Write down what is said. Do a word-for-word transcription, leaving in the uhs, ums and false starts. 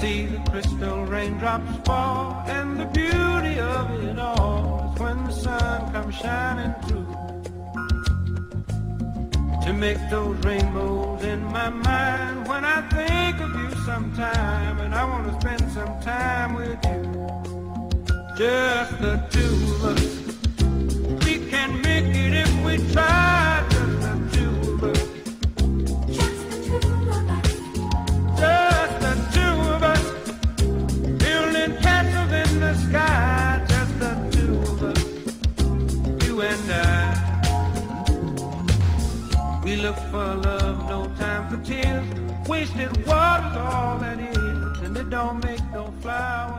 see the crystal raindrops fall, and the beauty of it all is when the sun comes shining through, to make those rainbows in my mind. When I think of you sometime, and I want to spend some time with you, just the two of us. We can make it if we try, just the two of us. We look for love, no time for tears. Wasted water's all that is, and it don't make no flowers.